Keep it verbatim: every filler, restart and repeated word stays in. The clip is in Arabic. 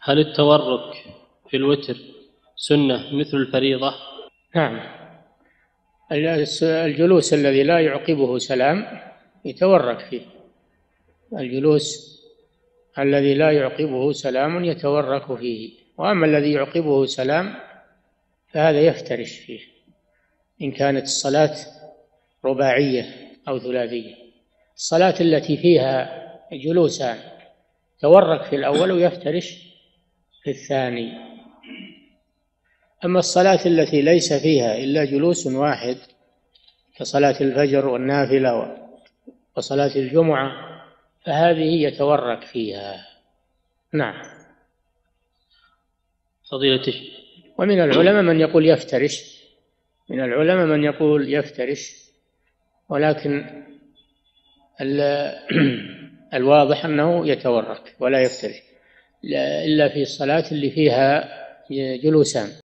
هل التورك في الوتر سنة مثل الفريضة؟ نعم، الجلوس الذي لا يعقبه سلام يتورك فيه، الجلوس الذي لا يعقبه سلام يتورك فيه، وأما الذي يعقبه سلام فهذا يفترش فيه إن كانت الصلاة رباعية أو ثلاثية. الصلاة التي فيها جلوسان تورك في الأول ويفترش في الثاني. أما الصلاة التي ليس فيها إلا جلوس واحد كصلاة الفجر والنافلة وصلاة الجمعة فهذه يتورك فيها. نعم. فضيلته، ومن العلماء من يقول يفترش، من العلماء من يقول يفترش، ولكن الواضح أنه يتورك ولا يفترش إلا في الصلاة اللي فيها جلوسان.